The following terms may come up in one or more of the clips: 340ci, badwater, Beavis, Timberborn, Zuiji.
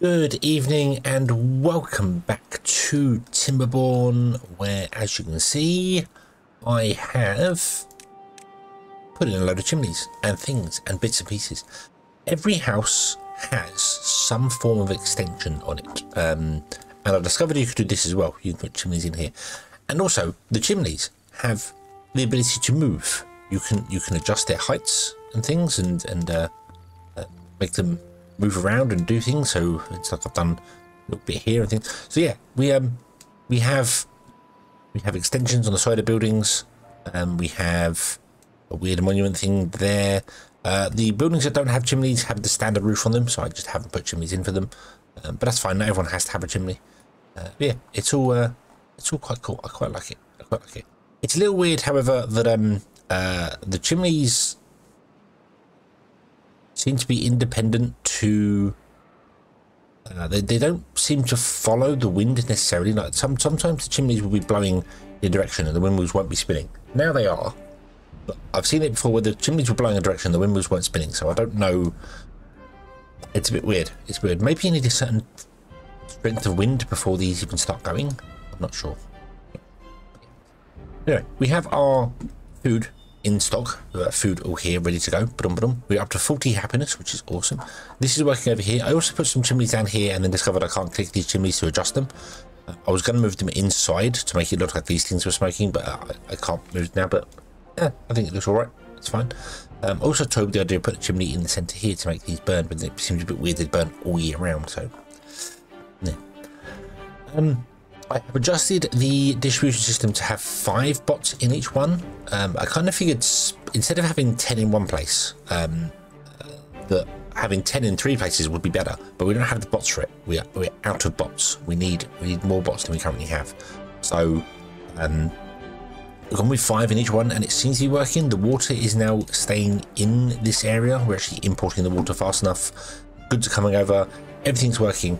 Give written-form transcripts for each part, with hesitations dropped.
Good evening and welcome back to Timberborn, where, as you can see, I have put in a load of chimneys and things and bits and pieces. Every house has some form of extension on it, and I've discovered you could do this as well. You can put chimneys in here, and also the chimneys have the ability to move. You can adjust their heights and things, and make them move around and do things. So it's like I've done a little bit here and things. So yeah, we have extensions on the side of buildings, and we have a weird monument thing there. The buildings that don't have chimneys have the standard roof on them, so I just haven't put chimneys in for them, but that's fine. Not everyone has to have a chimney. Yeah, it's all quite cool. I quite like it. It's a little weird, however, that the chimneys seem to be independent to they don't seem to follow the wind necessarily. Like sometimes the chimneys will be blowing the direction and the windmills won't be spinning. Now they are, but I've seen it before where the chimneys were blowing a direction, the windmills weren't spinning, so I don't know. It's a bit weird. Maybe you need a certain strength of wind before these even start going. I'm not sure. Anyway, we have our food in stock. We've got food all here ready to go. We're up to 40 happiness, which is awesome. This is working over here. I also put some chimneys down here and then discovered I can't click these chimneys to adjust them. I was going to move them inside to make it look like these things were smoking, but I can't move now, but yeah, I think it looks all right. It's fine. Also told the idea to put a chimney in the center here to make these burn, but it seems a bit weird they burn all year round, so yeah. I have adjusted the distribution system to have 5 bots in each one. I kind of figured instead of having 10 in one place, that having 10 in 3 places would be better. But we don't have the bots for it. We're out of bots. We need more bots than we currently have. So we've gone with 5 in each one, and it seems to be working. The water is now staying in this area. We're actually importing the water fast enough. Goods are coming over. Everything's working.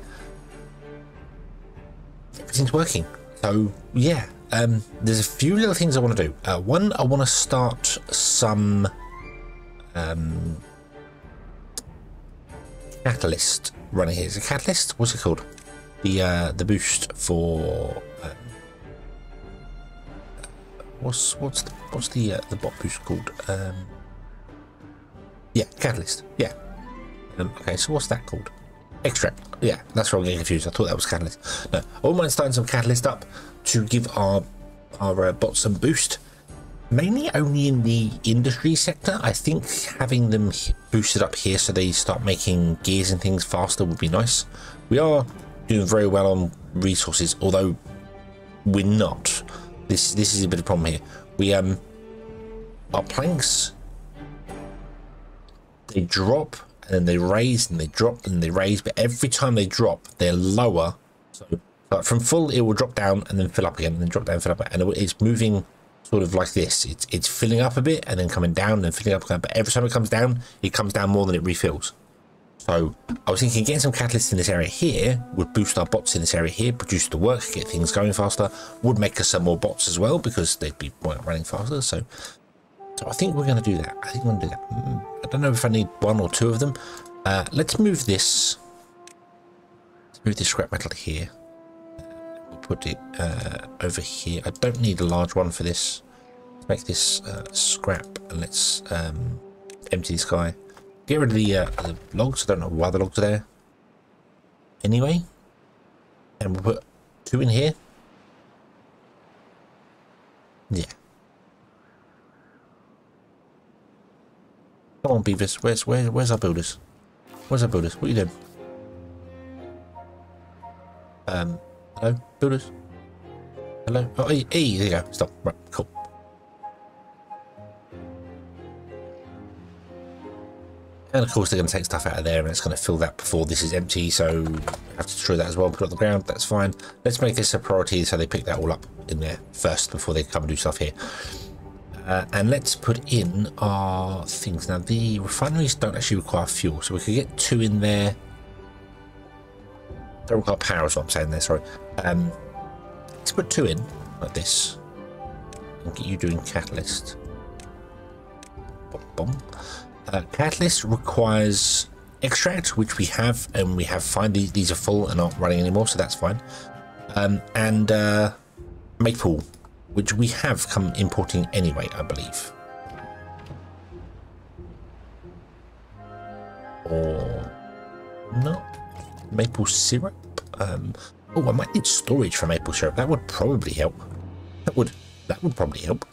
So yeah, there's a few little things I want to do. One, I want to start some catalyst running here. Is a catalyst? What's it called? The boost for what's the bot boost called? Yeah, catalyst. Yeah. Okay, so what's that called? Extract. Yeah, that's where I'm getting confused. I thought that was catalyst. No, I wouldn't mind starting some catalyst up to give our bots some boost. Mainly only in the industry sector. I think having them boosted up here so they start making gears and things faster would be nice. We are doing very well on resources, although we're not. This is a bit of a problem here. We our planks, they drop. And then they raise, and they drop, and they raise. But every time they drop, they're lower. So like from full, it will drop down and then fill up again, and then drop down, and fill up. And it's moving sort of like this. It's filling up a bit and then coming down and filling up again. But every time it comes down more than it refills. So I was thinking getting some catalysts in this area here would boost our bots in this area here, produce the work, get things going faster, would make us some more bots as well because they'd be running faster. So I think we're going to do that. I don't know if I need 1 or 2 of them. Let's move this. Let's move this scrap metal here. We'll put it over here. I don't need a large one for this. Let's make this scrap, and let's empty this guy. Get rid of the logs. I don't know why the logs are there. Anyway, and we'll put 2 in here. Yeah. Come on, Beavis. Where's our builders? What are you doing? Hello, builders. Hello. Oh, hey, there you go. Stop. Right, cool. And of course, they're going to take stuff out of there, and it's going to fill that before this is empty. So I have to destroy that as well. Put it on the ground. That's fine. Let's make this a priority so they pick that all up in there first before they come and do stuff here. And let's put in our things. Now, the refineries don't actually require fuel, so we could get 2 in there. Don't require power is what I'm saying there, sorry. Let's put 2 in, like this. And get you doing catalyst. Catalyst requires extract, which we have, and we have fine. These are full and aren't running anymore, so that's fine. And maple, which we have come importing anyway, I believe. Or not. Maple syrup. Oh, I might need storage for maple syrup. That would probably help. That would probably help.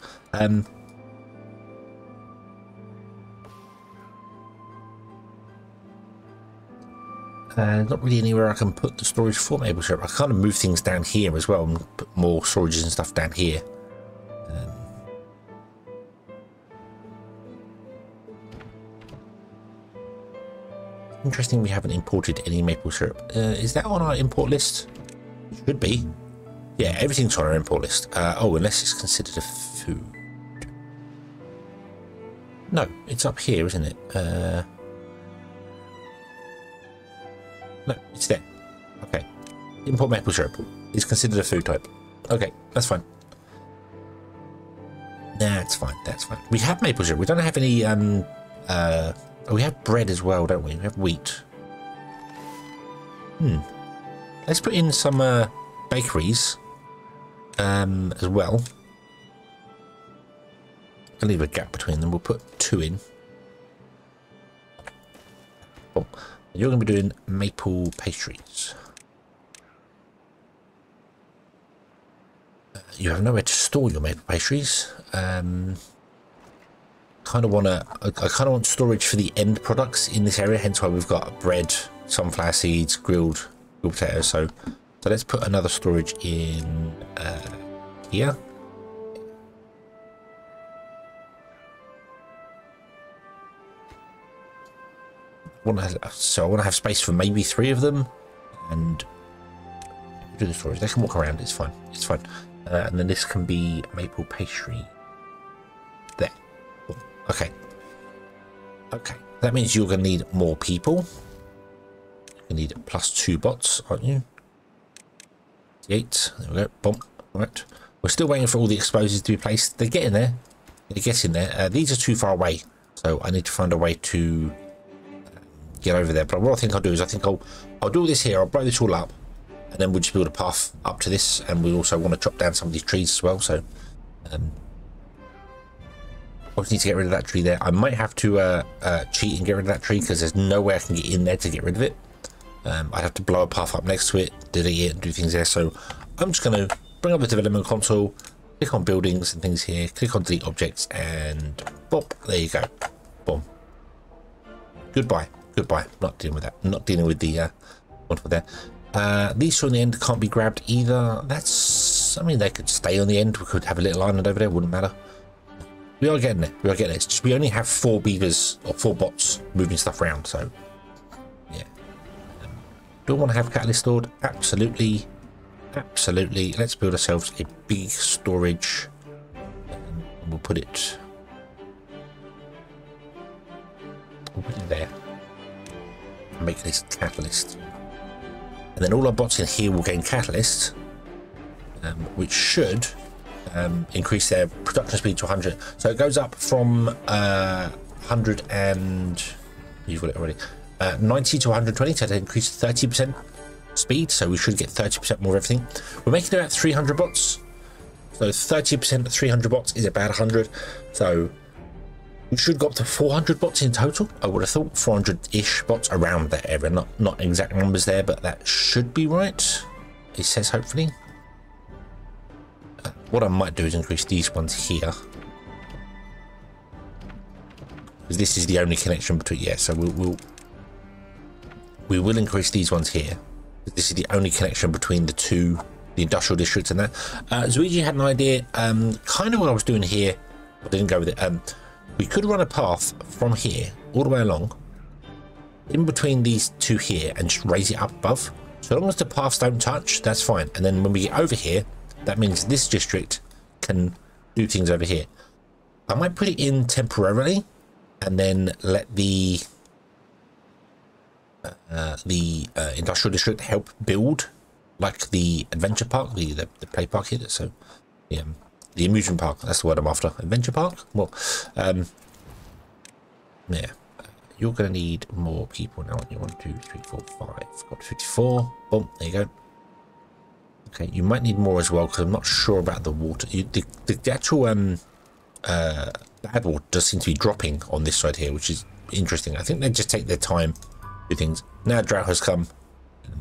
Not really anywhere I can put the storage for maple syrup. I kind of move things down here as well and put more storages and stuff down here. Interesting, we haven't imported any maple syrup. Is that on our import list? It should be. Yeah, everything's on our import list. Oh, unless it's considered a food. No, it's up here, isn't it? No, it's there. Okay. Import maple syrup is considered a food type. Okay, that's fine. That's fine, that's fine. We have maple syrup. We don't have any... Oh, we have bread as well, don't we? We have wheat. Let's put in some bakeries as well. I'll leave a gap between them. We'll put two in. Oh, you're going to be doing maple pastries. You have nowhere to store your maple pastries. I kind of want storage for the end products in this area, hence why we've got bread, sunflower seeds, grilled potatoes. So let's put another storage in here. So I want to have space for maybe three of them, and do the storage. They can walk around. It's fine. It's fine. And then this can be maple pastry. Okay, that means you're gonna need more people. You need +2 bots, aren't you? 8, there we go, boom. Right, we're still waiting for all the explosives to be placed. They're getting there, they're getting there. These are too far away, so I need to find a way to get over there. But what I think I'll do is I'll do all this here. I'll blow this all up, and then we'll just build a path up to this. And we also want to chop down some of these trees as well, so I need to get rid of that tree there. I might have to cheat and get rid of that tree, because there's no way I can get in there to get rid of it. I'd have to blow a path up next to it, delete it, and do things there. So I'm just going to bring up the development console, click on buildings and things here, click on delete objects, and bop, there you go. Boom. Goodbye. Goodbye. Not dealing with that. Not dealing with the one for there. These two on the end can't be grabbed either. That's, I mean, they could stay on the end. We could have a little island over there. Wouldn't matter. We are getting it. We are getting it. It's just we only have 4 beavers or 4 bots moving stuff around, so yeah. Do I want to have catalyst stored? Absolutely, absolutely. Let's build ourselves a big storage. And we'll put it there. Make this catalyst, and then all our bots in here will gain catalyst, which should. Increase their production speed to 100, so it goes up from 100 and you've got it already 90 to 120, so it increased 30% speed, so we should get 30% more of everything. We're making about 300 bots, so 30% of 300 bots is about 100, so we should go up to 400 bots in total. I would have thought 400-ish bots around that area, not exact numbers there, but that should be right, it says, hopefully. What I might do is increase these ones here, because this is the only connection between, yeah, so we will increase these ones here. This is the only connection between the two, the industrial districts and that. Zuiji had an idea, kind of what I was doing here, I didn't go with it. We could run a path from here all the way along in between these two here and just raise it up above. So long as the paths don't touch, that's fine. And then when we get over here, that means this district can do things over here. I might put it in temporarily, and then let the industrial district help build, like the adventure park, the play park here. So yeah, the amusement park, that's the word I'm after. Adventure park. Well, yeah, You're going to need more people now, aren't you? 1, 2, 3, 4, 5. Got 54. Boom. There you go. Okay, you might need more as well, because I'm not sure about the water. The actual bad water does seem to be dropping on this side here, which is interesting. I think they just take their time to do things. Now drought has come.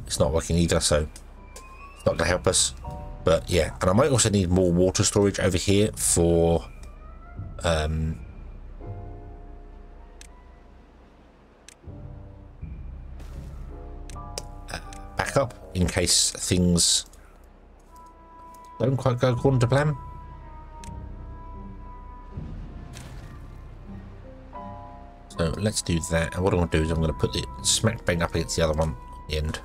It's not working either, so it's not going to help us. But yeah, and I might also need more water storage over here for backup in case things don't quite go according to plan. So let's do that, and what I'm going to do is I'm going to put it smack bang up against the other one at the end.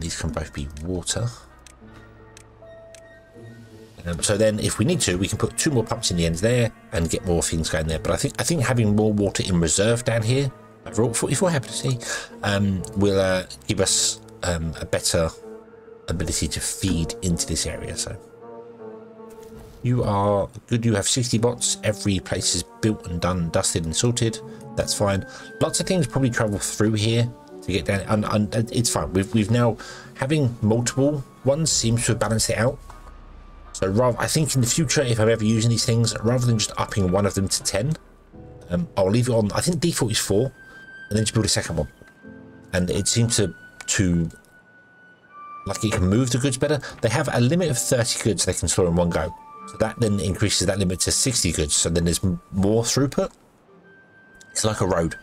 These can both be water. So then if we need to, we can put 2 more pumps in the ends there and get more things going there. But I think having more water in reserve down here, overall 44 happy to see, will give us a better ability to feed into this area. So you are good. You have 60 bots. Every place is built and done, dusted and sorted. That's fine. Lots of things probably travel through here to get down, and it's fine. We've now having multiple ones seems to balance it out. So rather, I think in the future, if I'm ever using these things, rather than just upping one of them to 10, I'll leave it on. I think default is 4, and then just build a second one. And it seems to like it can move the goods better. They have a limit of 30 goods they can store in one go. So that then increases that limit to 60 goods. So then there's more throughput. It's like a road.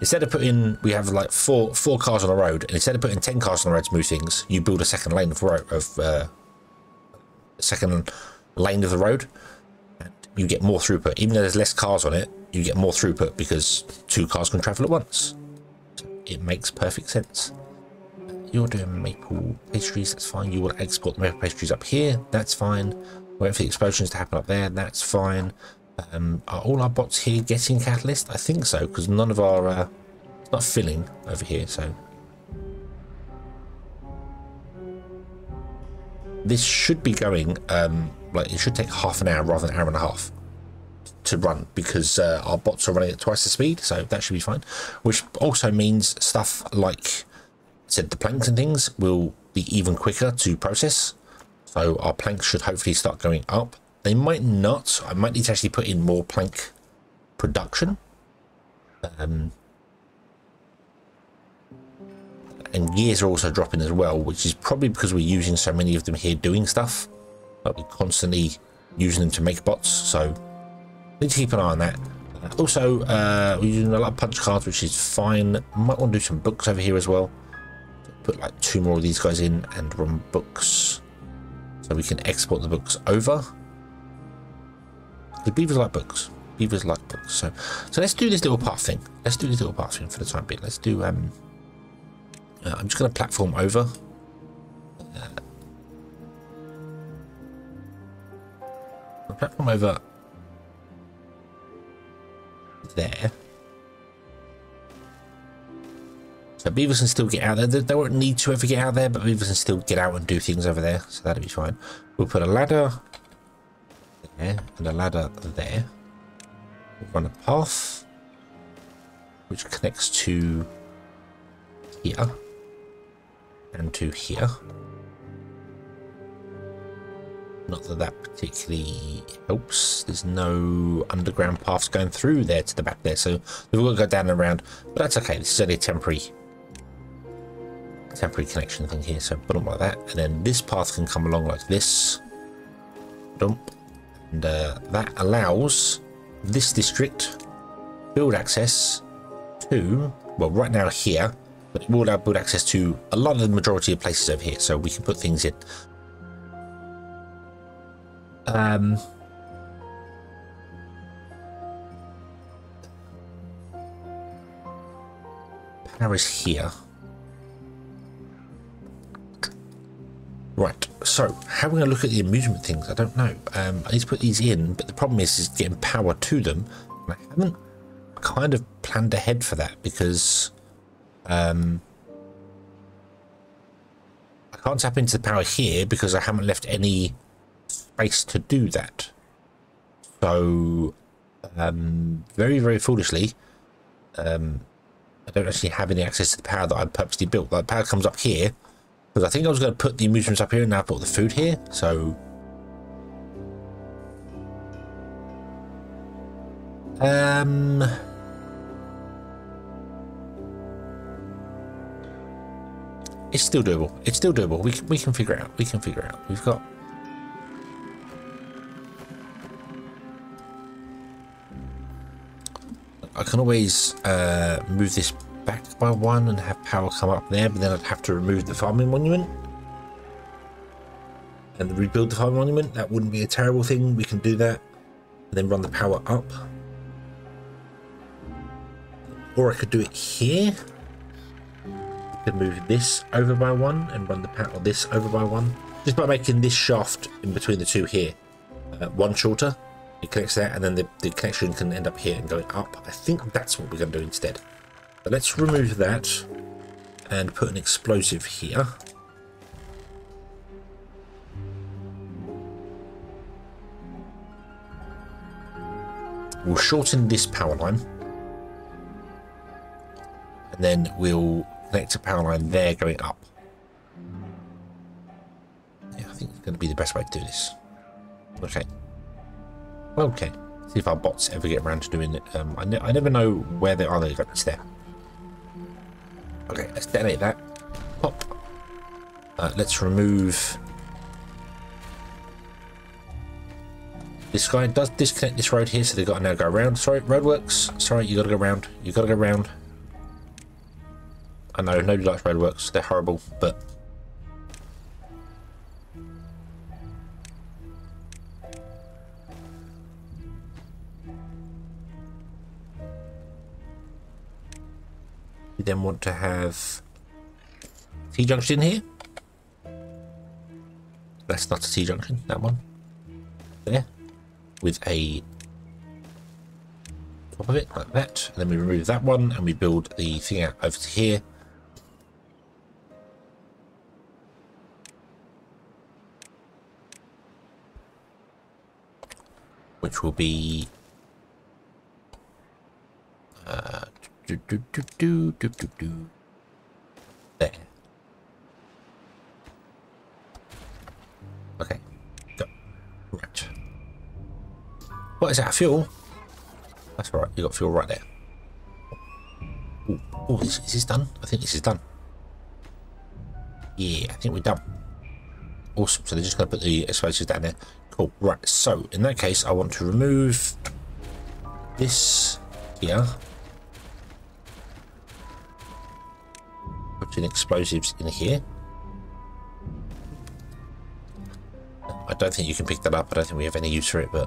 Instead of putting, we have like four cars on a road, and instead of putting 10 cars on the road to move things, you build a second lane of road of second lane of the road, and you get more throughput. Even though there's less cars on it, you get more throughput because 2 cars can travel at once. So it makes perfect sense. You're doing maple pastries, that's fine. You want to export the maple pastries up here, that's fine. Wait for the explosions to happen up there, that's fine. Are all our bots here getting catalyst? I think so, because none of our it's not filling over here. So this should be going like it should take half an hour rather than 1.5 hours to run, because our bots are running at twice the speed, so that should be fine. Which also means stuff like I said, the planks and things will be even quicker to process. So our planks should hopefully start going up. They might not. I might need to actually put in more plank production and gears are also dropping as well, which is probably because we're using so many of them here doing stuff. But we're constantly using them to make bots, so need to keep an eye on that. Also we're using a lot of punch cards, which is fine. Might want to do some books over here as well. Put like 2 more of these guys in and run books, so we can export the books over. The beavers like books. So let's do this little path thing. For the time being. Let's do I'm just going to platform over. Platform over there. So beavers can still get out there. They won't need to ever get out there, but beavers can still get out and do things over there. So that'll be fine. We'll put a ladder there and a ladder there. We'll run a path which connects to here and to here. Not that that particularly helps. There's no underground paths going through there to the back there, so we've got to go down and around. But that's okay. This is only a temporary connection thing here, so put them like that, and then this path can come along like this. Dump. And that allows this district build access to, well, right now here, but it will allow build access to a lot of the majority of places over here, so we can put things in. Power is here. Right, so how are we going to look at the amusement things? I don't know. I need to put these in, but the problem is getting power to them. I haven't kind of planned ahead for that, because I can't tap into the power here because I haven't left any space to do that. So very, very foolishly, I don't actually have any access to the power that I purposely built. Like, power comes up here, because I think I was going to put the amusements up here, and now I put the food here, so... It's still doable. It's still doable. We can figure it out. We can figure it out. We've got... I can always move this back by one and have power come up there, but then I'd have to remove the farming monument and rebuild the farming monument. That wouldn't be a terrible thing. We can do that and then run the power up. Or I could do it here. I could move this over by one and run the power this over by one, just by making this shaft in between the two here one shorter. It connects that, and then the connection can end up here and going up. I think that's what we're going to do instead. But let's remove that and put an explosive here. We'll shorten this power line, and then we'll connect a power line there going up. Yeah, I think it's going to be the best way to do this. Okay. Okay, see if our bots ever get around to doing it. I never know where they are. They're going to there. Okay, let's detonate that. Pop. Let's remove this guy. Does disconnect this road here, so they've got to now go around. Sorry, roadworks. Sorry, you got to go around. You got to go around. I know nobody likes roadworks. They're horrible, but. Then want to have T-junction here. That's not a T-junction, that one there, with a top of it like that, and then we remove that one and we build the thing out over to here. Which will be there. Okay, go. Right. What is that? Fuel? That's all right. You got fuel right there. Oh, is this done? I think this is done. Yeah, I think we're done. Awesome. So they're just going to put the explosives down there. Cool. Right. So in that case, I want to remove this here. Putting explosives in here. I don't think you can pick that up. I don't think we have any use for it, but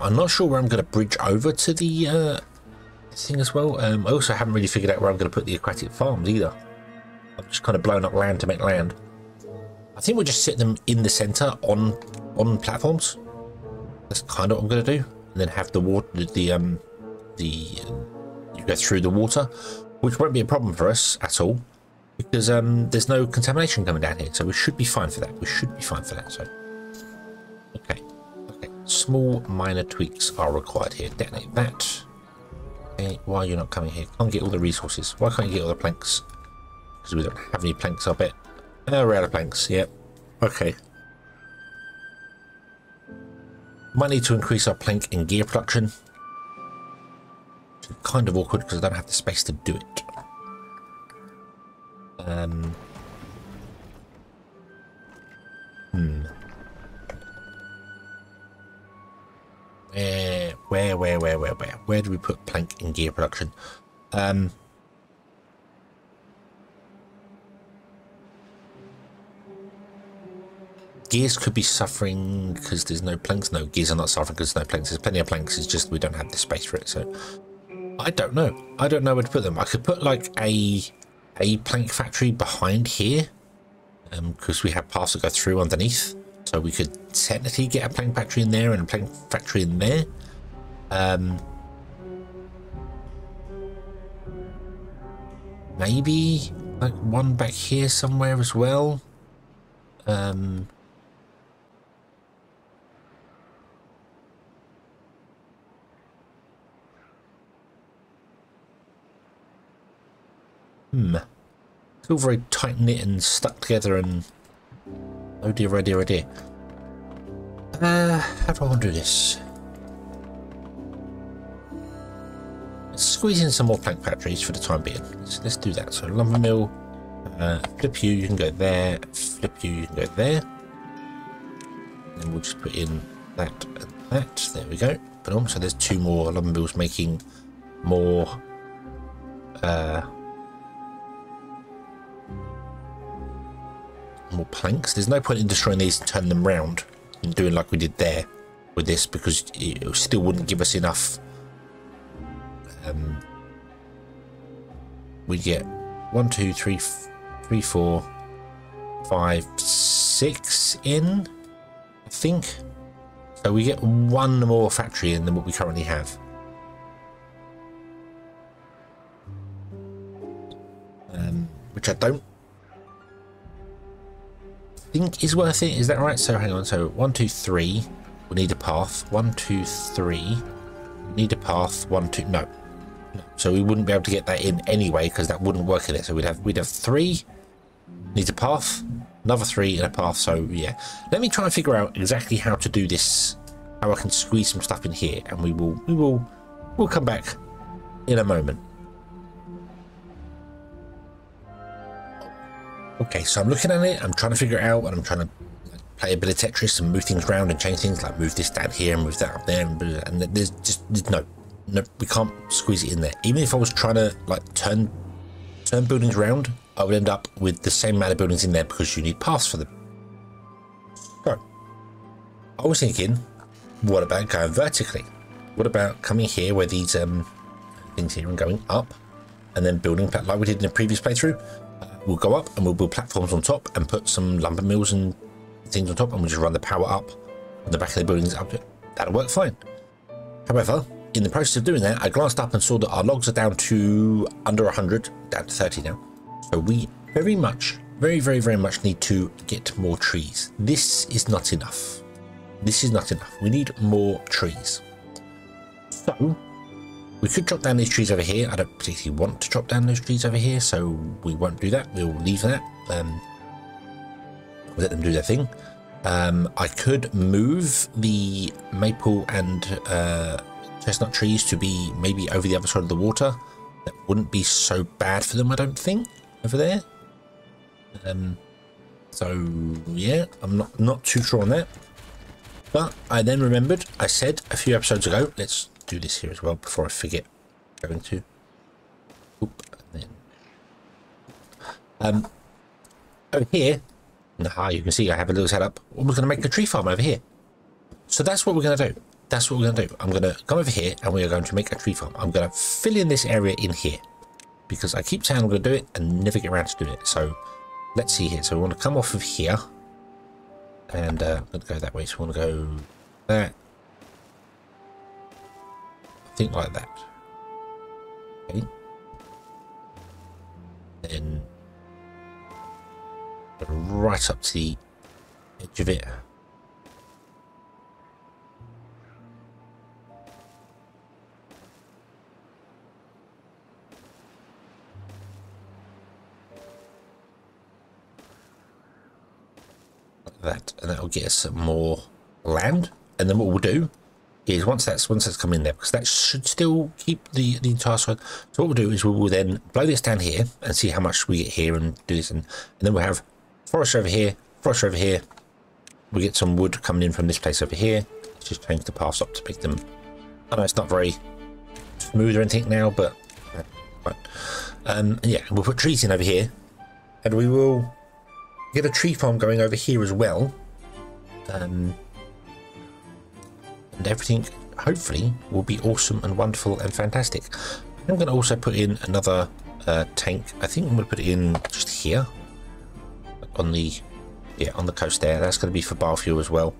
I'm not sure where I'm going to bridge over to the thing as well. I also haven't really figured out where I'm going to put the aquatic farms either. I've just kind of blown up land to make land. I think we'll just sit them in the center on platforms. That's kind of what I'm going to do, and then have the water, you go through the water, which won't be a problem for us at all, because there's no contamination coming down here, so we should be fine for that. We should be fine for that. So okay, small minor tweaks are required here. Detonate that. Okay, why are you not coming here? Can't get all the resources. Why can't you get all the planks? Because we don't have any planks. I bet. We're out of planks. Yep. Okay, might need to increase our plank and gear production. Kind of awkward because I don't have the space to do it. Where do we put plank and gear production? Gears could be suffering because there's no planks. No, gears are not suffering because there's no planks. There's plenty of planks. It's just we don't have the space for it. So. I don't know. I don't know where to put them. I could put like a plank factory behind here, because we have paths that go through underneath, so we could technically get a plank factory in there and a plank factory in there. Maybe like one back here somewhere as well. It's all very tight-knit and stuck together and... Oh dear, oh dear, oh dear. How do I want to do this? Let's squeeze in some more plank factories for the time being. Let's do that. So lumber mill, flip you can go there, flip you can go there. Then we'll just put in that and that. There we go. But also there's two more lumber mills making more more planks. There's no point in destroying these and turning them round and doing like we did there with this, because it still wouldn't give us enough. We get 1, 2, 3, 4, 5, 6 in, I think. So we get one more factory in than what we currently have. Which I don't think is worth it. Is that right? So hang on. So 1, 2, 3. We need a path. 1, 2, 3. We need a path. 1, 2. No. So we wouldn't be able to get that in anyway because that wouldn't work in it. So we'd have 3. Needs a path. Another 3 and a path. So yeah. Let me try and figure out exactly how to do this. How I can squeeze some stuff in here, and we'll come back in a moment. Okay, so I'm looking at it, I'm trying to figure it out, and I'm trying to play a bit of Tetris and move things around and change things, like move this down here and move that up there, and there's just no, we can't squeeze it in there. Even if I was trying to like turn buildings around, I would end up with the same amount of buildings in there because you need paths for them. So I was thinking, what about going vertically? What about coming here where these things here and going up and then building like we did in the previous playthrough? We'll go up and we'll build platforms on top and put some lumber mills and things on top, and we'll just run the power up on the back of the buildings up to it. That'll work fine. However, in the process of doing that, I glanced up and saw that our logs are down to under 100, down to 30 now. So we very much, very, very, very much need to get more trees. This is not enough. This is not enough. We need more trees. So... we could chop down these trees over here. I don't particularly want to chop down those trees over here, so we won't do that. We'll leave that. We'll let them do their thing. I could move the maple and chestnut trees to be maybe over the other side of the water. That wouldn't be so bad for them, I don't think, over there. So yeah, I'm not too sure on that. But I then remembered, I said a few episodes ago, let's do this here as well before I forget. Going to and then over here, you can see I have a little setup. We're going to make a tree farm over here, so that's what we're going to do. That's what we're going to do. I'm going to come over here and we are going to make a tree farm. I'm going to fill in this area in here because I keep saying I'm going to do it and never get around to doing it. So let's see here. So we want to come off of here and I'm going to go that way. So we want to go there. Think like that. Okay. Then right up to the edge of it. Like that, and that'll get us some more land. And then what we'll do is once that's come in there, because that should still keep the entire side. So what we'll do is we will then blow this down here and see how much we get here and do this, and then we'll have forest over here, forest over here. We'll get some wood coming in from this place over here. Let's just change the paths up to pick them. I know it's not very smooth or anything now, but yeah, we'll put trees in over here, and we will get a tree farm going over here as well. And everything hopefully will be awesome and wonderful and fantastic. I'm going to also put in another tank. I think I'm going to put it in just here on the on the coast there. That's going to be for biofuel as well.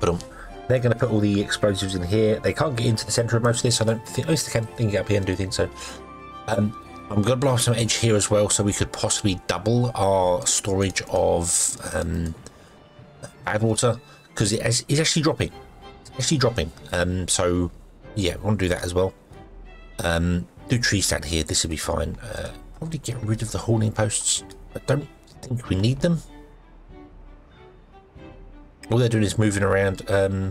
But they're going to put all the explosives in here. They can't get into the center of most of this, I don't think. At least they can get up here and do things. So I'm going to blow off some edge here as well, so we could possibly double our storage of bad water. Because it's actually dropping, so yeah, we want to do that as well. do tree stand here. This will be fine. Probably get rid of the hauling posts. I don't think we need them. All they're doing is moving around. We'll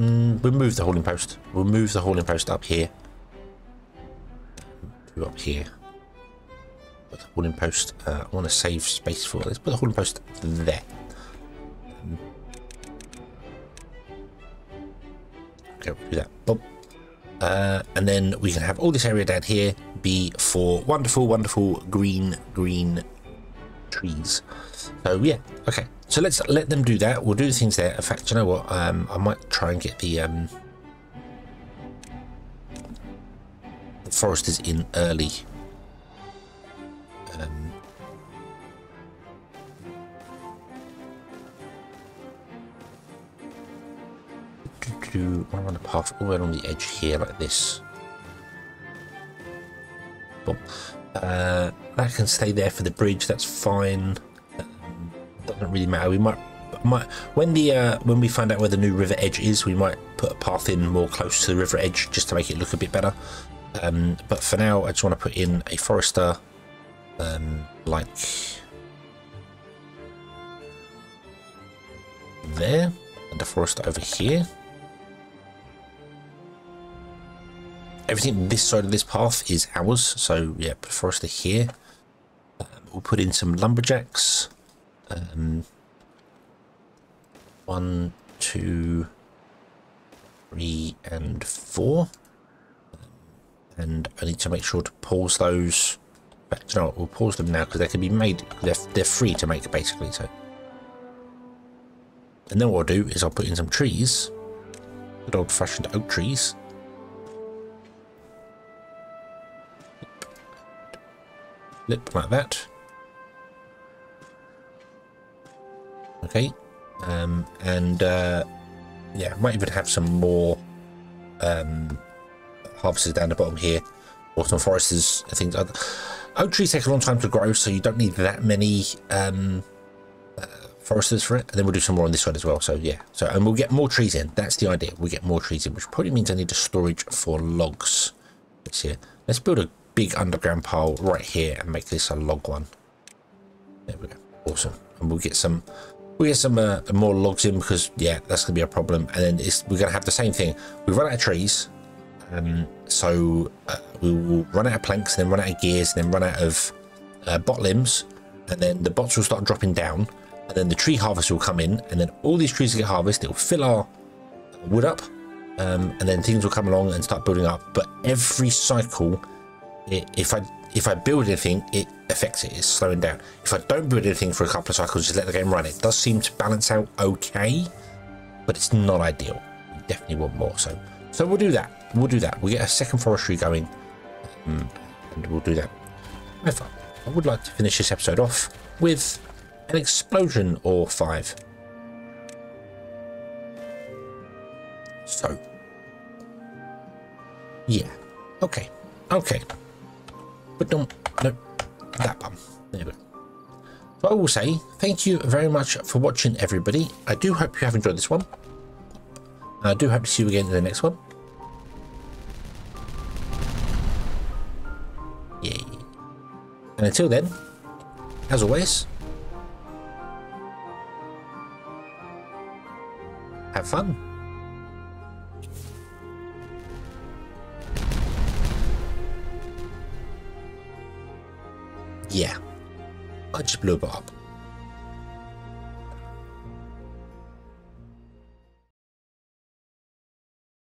move the hauling post. We'll move the hauling post up here. Up here. Put the hauling post. I want to save space for it. Let's put the hauling post there. Okay, we'll do that. Boom. And then we can have all this area down here be for wonderful, wonderful green trees. So yeah, okay. So let's let them do that. We'll do the things there. In fact, you know what? I might try and get the foresters in early. Do I want to path all around the edge here like this? Boom. That can stay there for the bridge. That's fine. Doesn't really matter. We might when we find out where the new river edge is, we might put a path in more close to the river edge just to make it look a bit better. But for now, I just want to put in a forester, like there, and a forester over here. Everything this side of this path is ours, so yeah, put forester here. We'll put in some lumberjacks. 1, 2, 3, and 4. And I need to make sure to pause those. But you know what, we'll pause them now because they can be made. They're free to make basically. So, and then what I'll do is I'll put in some trees, good old-fashioned oak trees. Flip like that. Okay, and yeah, might even have some more harvesters down the bottom here, or some foresters and things like that. Oak trees take a long time to grow, so you don't need that many foresters for it. And then we'll do some more on this side as well. So yeah, so and we'll get more trees in. That's the idea. We'll get more trees in, which probably means I need a storage for logs. Let's see. Let's build a big underground pile right here and make this a log one. There we go. Awesome. And we'll get some. We get some more logs in because yeah, that's gonna be a problem. And then we're gonna have the same thing. We run out of trees, so we will run out of planks, and then run out of gears, and then run out of bot limbs, and then the bots will start dropping down, and then the tree harvest will come in, and then all these trees will get harvested. It will fill our wood up, and then things will come along and start building up. But every cycle, if I build anything, it affects it. It's slowing down. If I don't build anything for a couple of cycles, just let the game run. It does seem to balance out okay, but it's not ideal. You definitely want more. So we'll do that. We'll do that. We'll get a second forestry going, and we'll do that. However, I would like to finish this episode off with an explosion or 5. So, yeah. Okay. But don't, no, that one. There we go. So I will say thank you very much for watching, everybody. I do hope you have enjoyed this one. I do hope to see you again in the next one. Yay. And until then, as always, have fun. Yeah, I just blew it up.